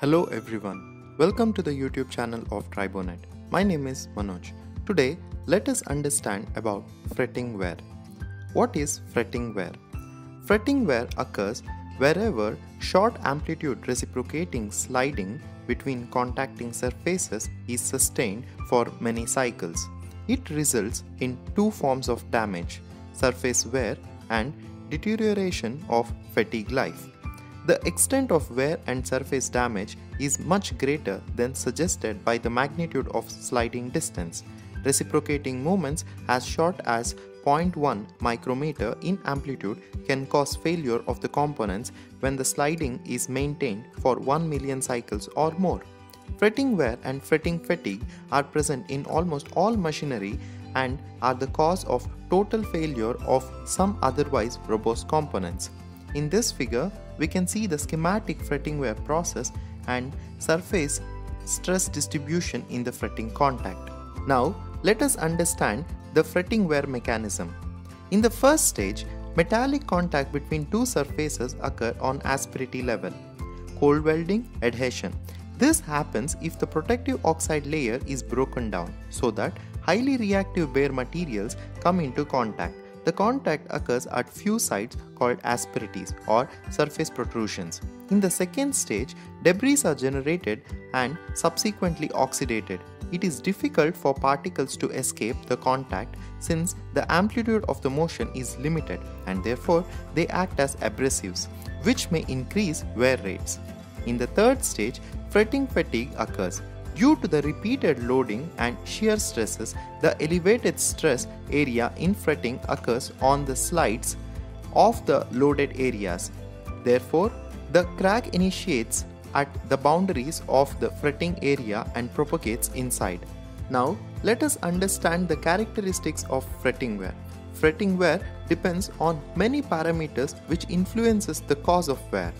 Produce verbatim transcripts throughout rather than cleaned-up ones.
Hello everyone, welcome to the YouTube channel of TriboNet. My name is Manoj. Today, let us understand about fretting wear. What is fretting wear? Fretting wear occurs wherever short amplitude reciprocating sliding between contacting surfaces is sustained for many cycles. It results in two forms of damage, surface wear and deterioration of fatigue life. The extent of wear and surface damage is much greater than suggested by the magnitude of sliding distance, reciprocating movements as short as zero point one micrometer in amplitude can cause failure of the components when the sliding is maintained for one million cycles or more. Fretting wear and fretting fatigue are present in almost all machinery and are the cause of total failure of some otherwise robust components. In this figure, we can see the schematic fretting wear process and surface stress distribution in the fretting contact. Now, let us understand the fretting wear mechanism. In the first stage, metallic contact between two surfaces occur on asperity level. Cold welding, adhesion. This happens if the protective oxide layer is broken down so that highly reactive bare materials come into contact. The contact occurs at few sites called asperities or surface protrusions. In the second stage, debris are generated and subsequently oxidated. It is difficult for particles to escape the contact since the amplitude of the motion is limited and therefore they act as abrasives, which may increase wear rates. In the third stage, fretting fatigue occurs. Due to the repeated loading and shear stresses, the elevated stress area in fretting occurs on the slides of the loaded areas. Therefore, the crack initiates at the boundaries of the fretting area and propagates inside. Now, let us understand the characteristics of fretting wear. Fretting wear depends on many parameters which influences the cause of wear.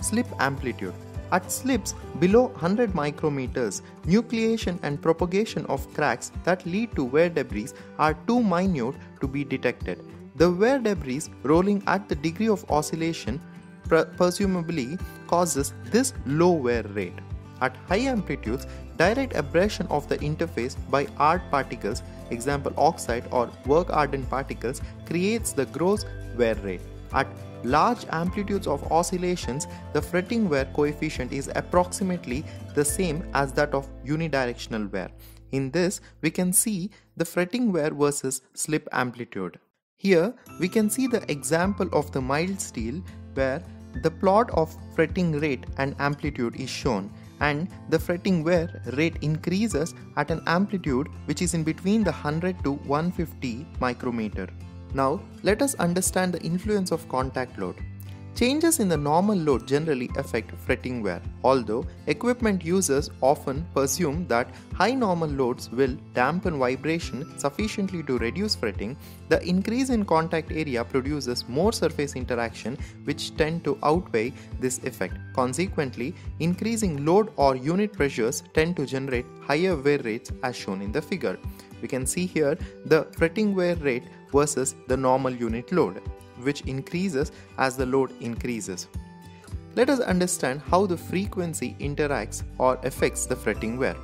Slip amplitude. At slips below one hundred micrometers, nucleation and propagation of cracks that lead to wear debris are too minute to be detected. The wear debris rolling at the degree of oscillation presumably causes this low wear rate. At high amplitudes, direct abrasion of the interface by hard particles, example oxide or work-hardened particles, creates the gross wear rate. At large amplitudes of oscillations, the fretting wear coefficient is approximately the same as that of unidirectional wear. In this, we can see the fretting wear versus slip amplitude. Here, we can see the example of the mild steel where the plot of fretting rate and amplitude is shown, and the fretting wear rate increases at an amplitude which is in between the one hundred to one hundred fifty micrometer. Now, let us understand the influence of contact load. Changes in the normal load generally affect fretting wear, although equipment users often presume that high normal loads will dampen vibration sufficiently to reduce fretting. The increase in contact area produces more surface interaction which tend to outweigh this effect. Consequently, increasing load or unit pressures tend to generate higher wear rates as shown in the figure. We can see here the fretting wear rate versus the normal unit load, which increases as the load increases. Let us understand how the frequency interacts or affects the fretting wear.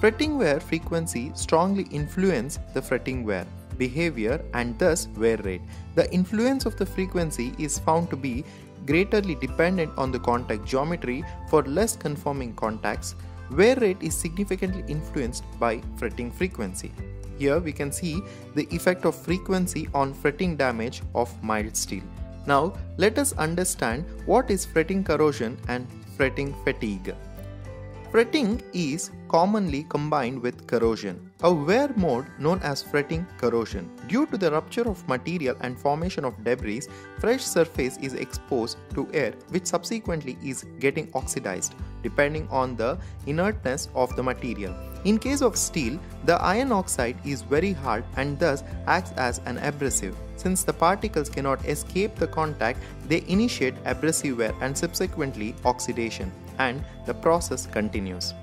Fretting wear frequency strongly influences the fretting wear behavior and thus wear rate. The influence of the frequency is found to be greatly dependent on the contact geometry for less conforming contacts. Wear rate is significantly influenced by fretting frequency. Here we can see the effect of frequency on fretting damage of mild steel. Now let us understand what is fretting corrosion and fretting fatigue. Fretting is commonly combined with corrosion, a wear mode known as fretting corrosion. Due to the rupture of material and formation of debris, fresh surface is exposed to air which subsequently is getting oxidized depending on the inertness of the material. In case of steel, the iron oxide is very hard and thus acts as an abrasive. Since the particles cannot escape the contact, they initiate abrasive wear and subsequently oxidation, and the process continues.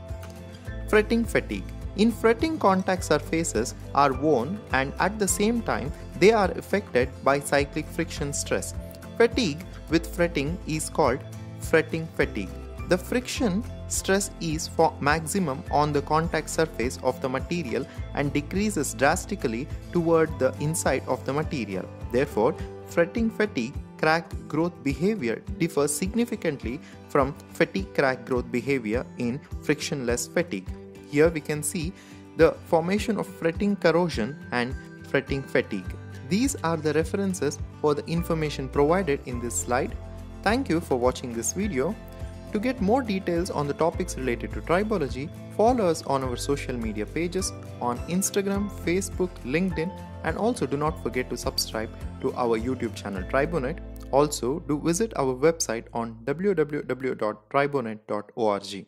Fretting fatigue. In fretting, contact surfaces are worn and at the same time they are affected by cyclic friction stress. Fatigue with fretting is called fretting fatigue. The friction Stress is for maximum on the contact surface of the material and decreases drastically toward the inside of the material. Therefore, fretting fatigue crack growth behavior differs significantly from fatigue crack growth behavior in frictionless fatigue. Here we can see the formation of fretting corrosion and fretting fatigue. These are the references for the information provided in this slide. Thank you for watching this video. To get more details on the topics related to tribology, follow us on our social media pages on Instagram, Facebook, LinkedIn, and also do not forget to subscribe to our YouTube channel TriboNet. Also, do visit our website on w w w dot tribonet dot org.